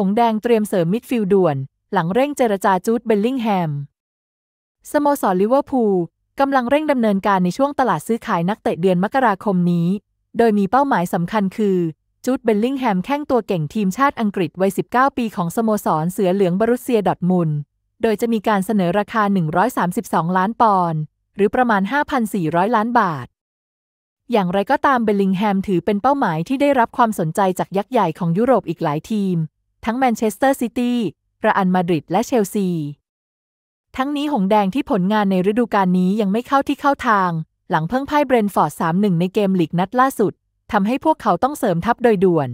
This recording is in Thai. หงส์แดงเตรียมเสริมมิดฟิลด์ด่วนหลังเร่งเจรจาจูดเบลลิงแฮมสโมสรลิเวอร์พูลกำลังเร่งดำเนินการในช่วงตลาดซื้อขายนักเตะเดือนมกราคมนี้โดยมีเป้าหมายสำคัญคือจูดเบลลิงแฮมแข้งตัวเก่งทีมชาติอังกฤษวัย19 ปีของสโมสรเสือเหลืองบรุสเซียดอร์ทมุนด์โดยจะมีการเสนอราคา132ล้านปอนด์หรือประมาณ 5,400 ล้านบาทอย่างไรก็ตามเบลลิงแฮมถือเป็นเป้าหมายที่ได้รับความสนใจจากยักษ์ใหญ่ของยุโรปอีกหลายทีมทั้งแมนเชสเตอร์ซิตี้ระอัลมาดริดและเชลซีทั้งนี้หงส์แดงที่ผลงานในฤดูกาลนี้ยังไม่เข้าที่เข้าทางหลังเพิ่งพ่ายเบรนท์ฟอร์ด 3-1 ในเกมลีกนัดล่าสุดทำให้พวกเขาต้องเสริมทัพโดยด่วน